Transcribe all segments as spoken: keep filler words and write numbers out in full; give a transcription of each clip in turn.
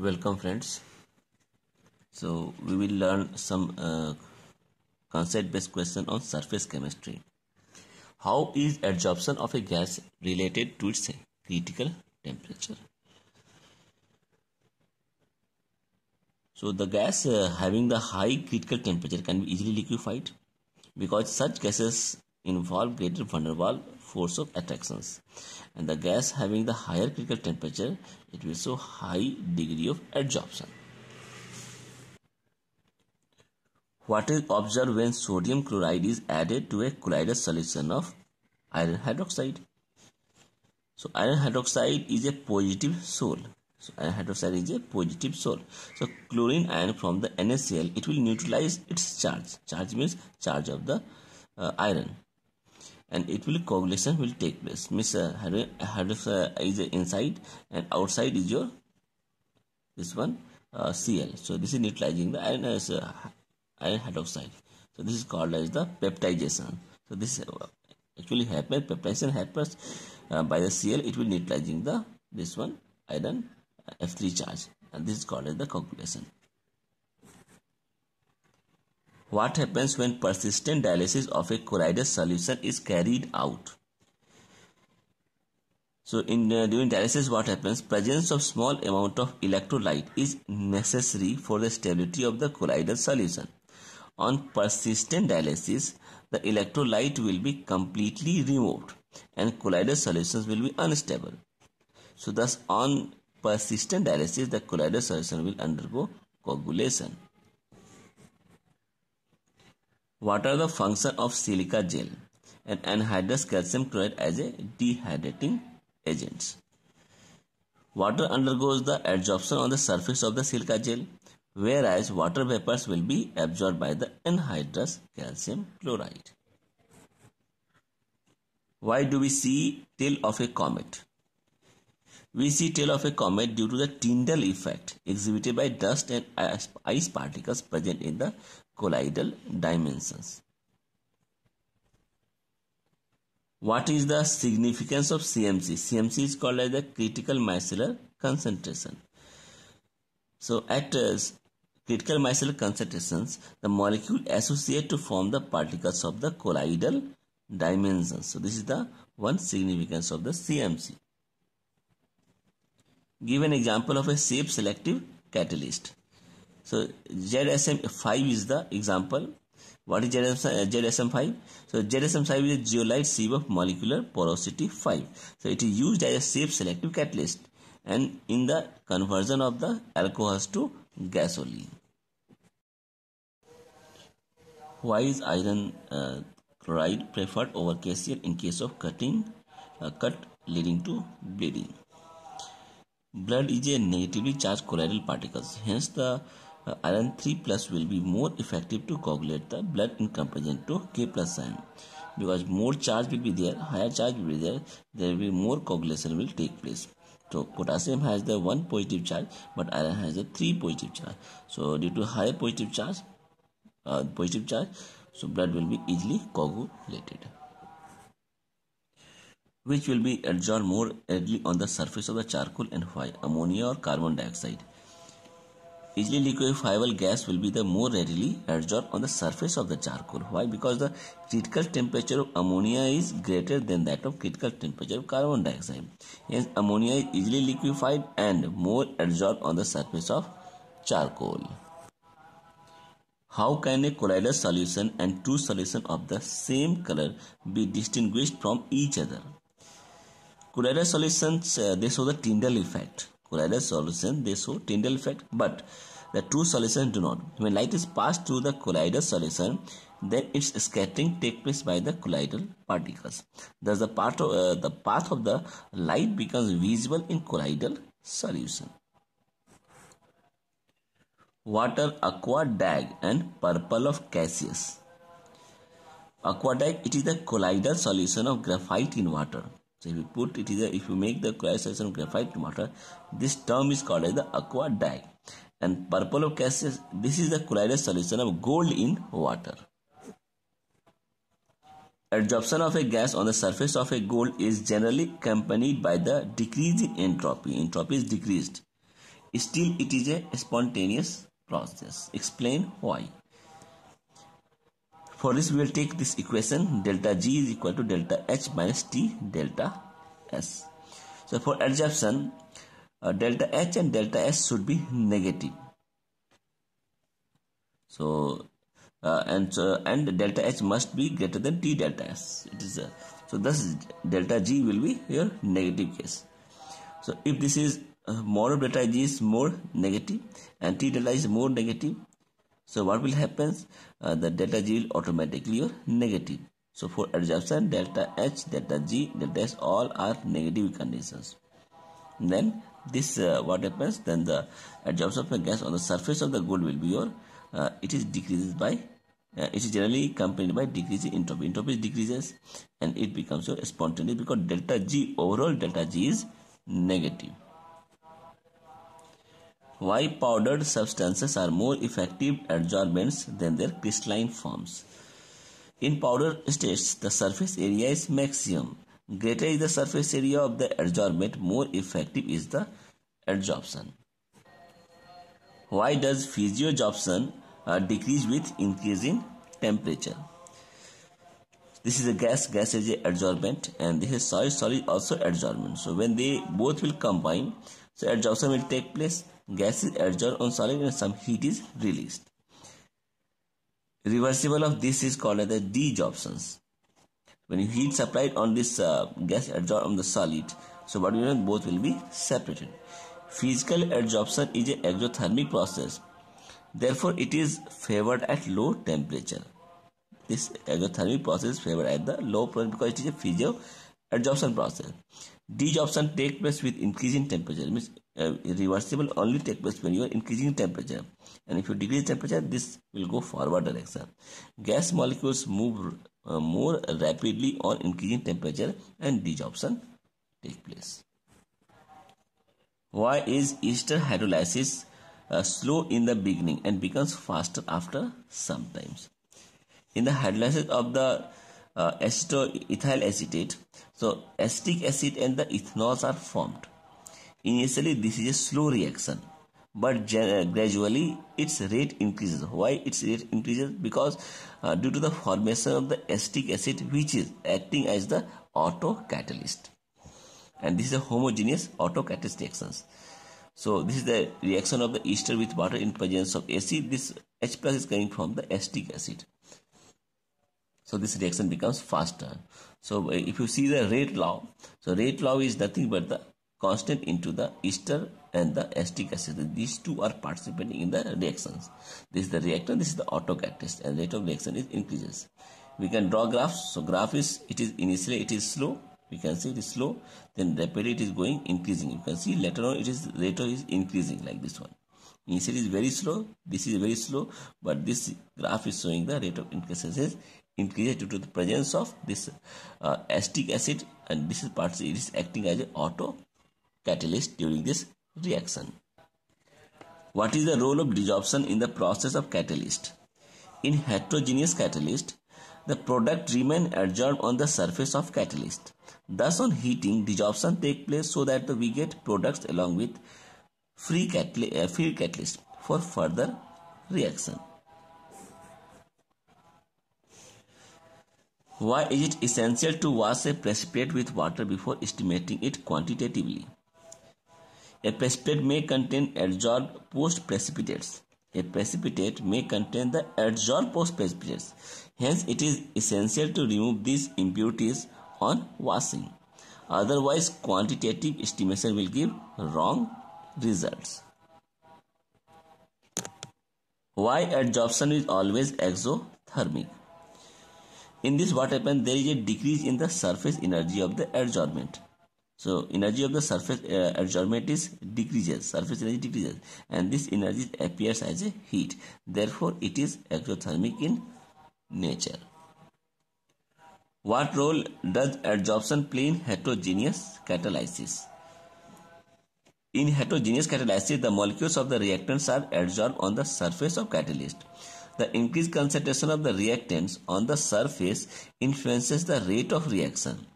Welcome friends. So we will learn some uh, concept based question on surface chemistry. How is adsorption of a gas related to its critical temperature? So the gas uh, having the high critical temperature can be easily liquefied because such gases involve greater van der Waals force of attractions, and the gas having the higher critical temperature, it will show high degree of adsorption. What is observed when sodium chloride is added to a colloidal solution of iron hydroxide? So iron hydroxide is a positive sol. So iron hydroxide is a positive sol. So chlorine ion from the NaCl, it will neutralize its charge. Charge means charge of the uh, iron. And it will coagulation will take place. Means uh, hydroxide is inside and outside is your this one uh, Cl. So this is neutralizing the iron as uh, iron hydroxide. So this is called as the peptidation. So this uh, actually happens. Peptidation happens uh, by the Cl. It will neutralizing the this one iron F three charge, and this is called as the coagulation. What happens when persistent dialysis of a colloidal solution is carried out? So in uh, during dialysis, what happens? Presence of small amount of electrolyte is necessary for the stability of the colloidal solution. On persistent dialysis, the electrolyte will be completely removed and colloidal solutions will be unstable. So thus, on persistent dialysis, the colloidal solution will undergo coagulation. What are the functions of silica gel and anhydrous calcium chloride as a dehydrating agents? Water undergoes the adsorption on the surface of the silica gel, whereas water vapors will be absorbed by the anhydrous calcium chloride. Why do we see tail of a comet? We see tail of a comet due to the Tyndall effect exhibited by dust and ice particles present in the colloidal dimensions. What is the significance of C M C? C M C is called as the critical micellar concentration. So at uh, critical micellar concentrations, the molecule associate to form the particles of the colloidal dimensions. So this is the one significance of the C M C. Give an example of a shape selective catalyst. So Z S M five is the example. What is Z S M five? So Z S M five is a zeolite sieve of molecular porosity five. So it is used as a shape selective catalyst and in the conversion of the alcohols to gasoline. Why is iron uh, chloride preferred over casein in case of cutting uh, cut leading to bleeding? Blood is a negatively charged colloidal particles. Hence the Uh, iron three plus will be more effective to coagulate the blood in comparison to K plus ion, because more charge will be there, higher charge will be there, there will be more coagulation will take place. So potassium has the one positive charge, but iron has the three positive charge. So due to higher positive charge, uh, positive charge, so blood will be easily coagulated. Which will be adsorbed more readily on the surface of the charcoal and why? Ammonia or carbon dioxide? Easily liquefiable gas will be the more readily adsorbed on the surface of the charcoal. Why? Because the critical temperature of ammonia is greater than that of critical temperature of carbon dioxide. Hence, ammonia is easily liquefied and more adsorbed on the surface of charcoal. How can a colloidal solution and two solutions of the same color be distinguished from each other? Colloidal solutions, uh, they show the Tyndall effect. Colloidal solution, they show Tyndall effect, but the two solutions do not. When light is passed through the colloidal solution, then its scattering takes place by the colloidal particles. Thus, the part of uh, the path of the light becomes visible in colloidal solution. What are Aquadag and purple of Cassius? Aquadag, it is the colloidal solution of graphite in water. So if you put it is a, if you make the colloidal solution of graphite water, this term is called as the aquadag. And purple of Cassius, this is the colloidal solution of gold in water. Adsorption of a gas on the surface of a gold is generally accompanied by the decrease in entropy. Entropy is decreased. Still, it is a spontaneous process. Explain why. For this, we will take this equation, delta G is equal to delta H minus T delta S. So, for adsorption, uh, delta H and delta S should be negative. So, uh, and uh, and delta H must be greater than T delta S. It is uh, so thus delta G will be your negative case. So, if this is uh, more of delta G is more negative and T delta is more negative, so what will happen? Uh, the delta G will automatically your negative. So for adsorption, delta H, delta G, delta S all are negative conditions. Then this uh, what happens? Then the adsorption of a gas on the surface of the gold will be your. Uh, it is decreases by. Uh, it is generally accompanied by decreasing entropy. Entropy decreases, and it becomes your spontaneous because delta G overall delta G is negative. Why powdered substances are more effective adsorbents than their crystalline forms? In powder states, the surface area is maximum. Greater is the surface area of the adsorbent, more effective is the adsorption. Why does physiosorption uh, decrease with increase in temperature? This is a gas, gas is an adsorbent, and this is solid, solid also adsorbent. So when they both will combine, so adsorption will take place. Gas is adsorbed on solid and some heat is released. Reversible of this is called as the desorption. When you heat supplied on this uh, gas adsorbed on the solid, so what we know, both will be separated. Physical adsorption is an exothermic process. Therefore, it is favored at low temperature. This exothermic process is favored at the low temperature because it is a physio adsorption process. Desorption takes place with increasing temperature. Means uh, reversible only takes place when you are increasing temperature. And if you decrease temperature, this will go forward direction. Gas molecules move uh, more rapidly on increasing temperature, and desorption takes place. Why is ester hydrolysis uh, slow in the beginning and becomes faster after sometimes? In the hydrolysis of the Uh, acetyl acetate, so acetic acid and the ethanols are formed. Initially, this is a slow reaction, but gradually its rate increases. Why its rate increases? Because uh, due to the formation of the acetic acid, which is acting as the autocatalyst, and this is a homogeneous autocatalyst reactions. So this is the reaction of the ester with water in presence of acid. This H plus is coming from the acetic acid. So this reaction becomes faster. So if you see the rate law, so rate law is nothing but the constant into the ester and the acetic acid. These two are participating in the reactions. This is the reactant, this is the autocatalyst, and rate of reaction is increases. We can draw graphs. So graph is, it is initially it is slow. We can see it is slow. Then rapidly it is going increasing. You can see later on it is rate is increasing like this one. Initially it is very slow. This is very slow. But this graph is showing the rate of increases. Increases due to the presence of this uh, acetic acid, and this is part it is acting as an auto catalyst during this reaction. What is the role of desorption in the process of catalyst? In heterogeneous catalyst, the product remain adsorbed on the surface of catalyst. Thus, on heating, desorption take place so that we get products along with free catalyst, uh, free catalyst for further reaction. Why is it essential to wash a precipitate with water before estimating it quantitatively? A precipitate may contain adsorbed post-precipitates. A precipitate may contain the adsorbed post-precipitates. Hence, it is essential to remove these impurities on washing. Otherwise, quantitative estimation will give wrong results. Why adsorption is always exothermic? In this, what happens? There is a decrease in the surface energy of the adsorbent. So, energy of the surface uh, adsorbent is decreases. Surface energy decreases, and this energy appears as a heat. Therefore, it is exothermic in nature. What role does adsorption play in heterogeneous catalysis? In heterogeneous catalysis, the molecules of the reactants are adsorbed on the surface of catalyst. The increased concentration of the reactants on the surface influences the rate of reaction.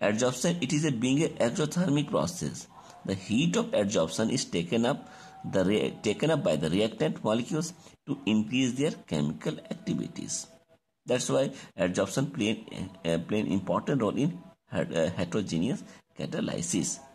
Adsorption, it is a being an exothermic process. the heat of adsorption is taken up the taken up by the reactant molecules to increase their chemical activities. That's why adsorption play, uh, play an important role in heterogeneous catalysis.